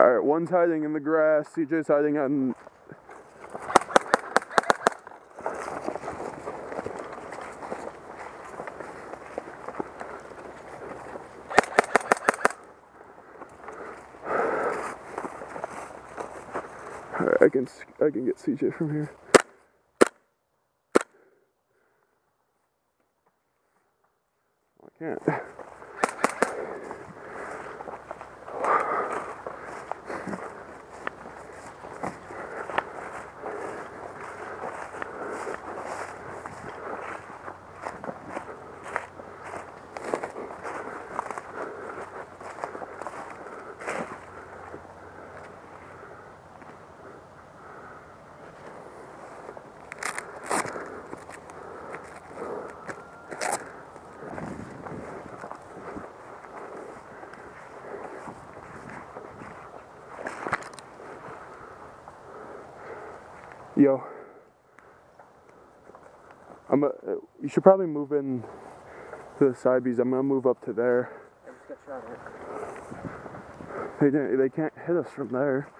Alright, one's hiding in the grass, CJ's hiding on... Alright, I can get CJ from here. I can't. Yo, you should probably move in to the side because I'm gonna move up to there. I just got shot at. They can't hit us from there.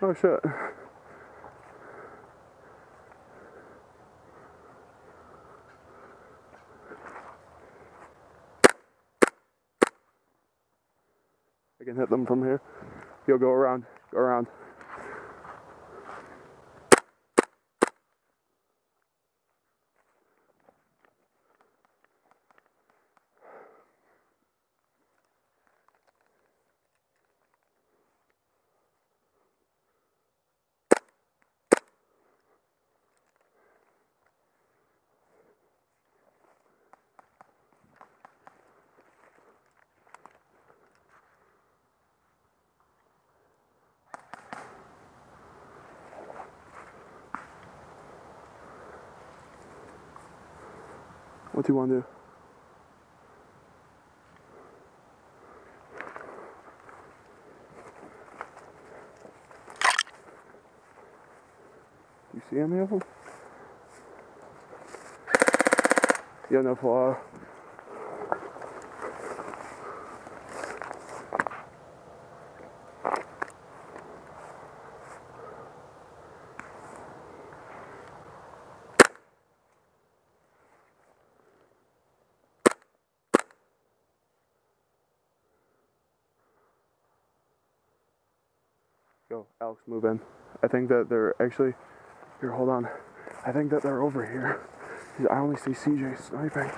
Oh shit. I can hit them from here. Yo, go around, go around. What do you want to do? You see any of them? Yeah, no flaw. Yo, Alex, move in. I think that they're actually... Here, hold on. I think that they're over here. I only see CJ sniping.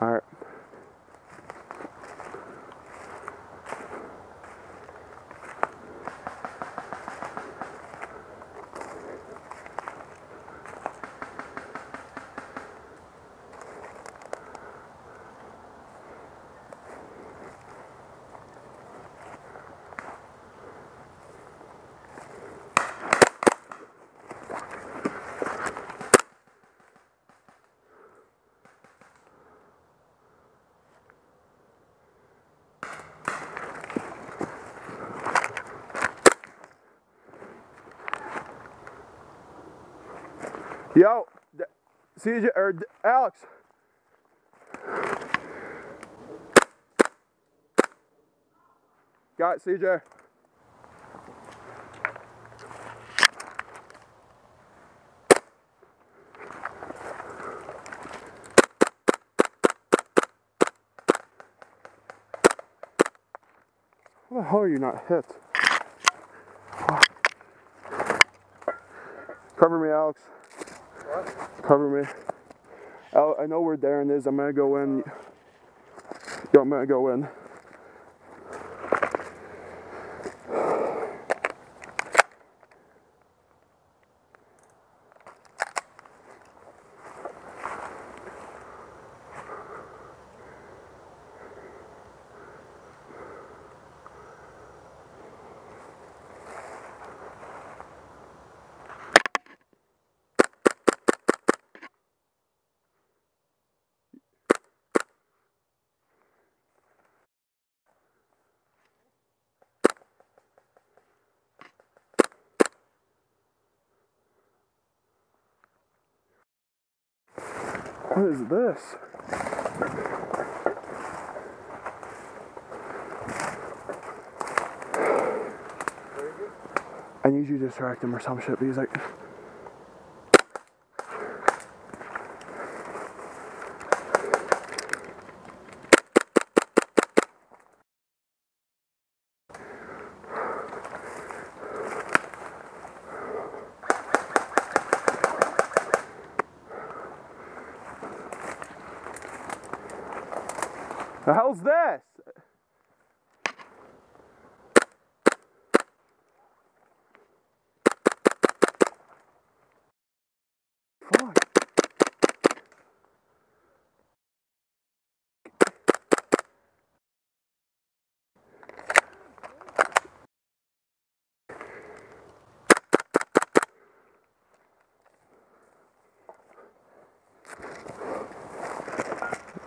Alright. Yo, CJ, or Alex. Got it, CJ. How the hell are you not hit? Cover me, Alex. What? Cover me. I know where Darren is. I'm gonna go in. Yo, I'm gonna go in. What is this? I need you to distract him or some shit, but he's like... The hell's this? Fuck.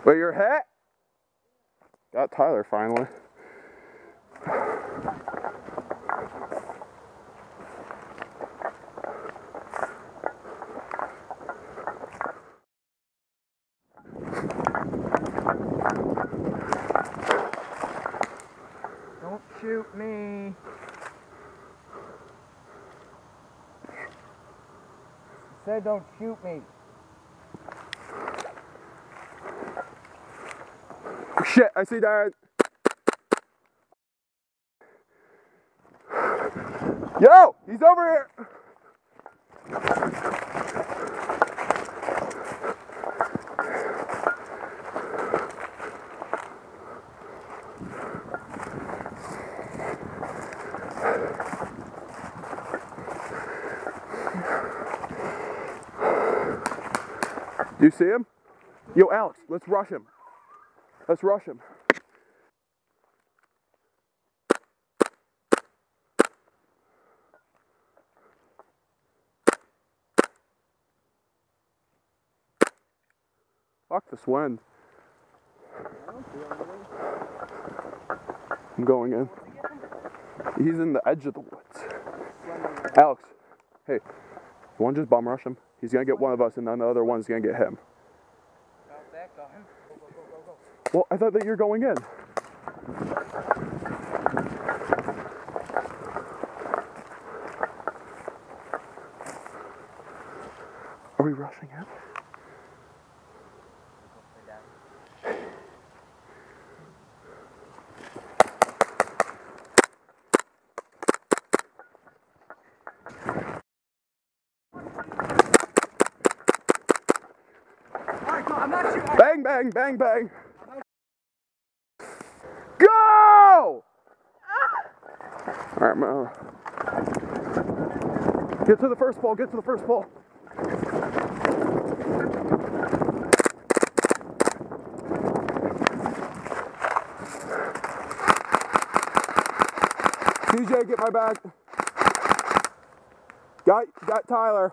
Wait, you're hit? Got Tyler finally. Don't shoot me. I said don't shoot me. Shit, I see that. Yo, he's over here. Do you see him? Yo, Alex, let's rush him. Let's rush him. Fuck this wind. I'm going in. He's in the edge of the woods. Alex, hey, you want to just bomb rush him? He's going to get one of us and then the other one's going to get him. Well, I thought that you're going in. Are we rushing in? Bang, bang, bang, bang. Alright, get to the first pole, get to the first pole. DJ, get my bag. Got Tyler.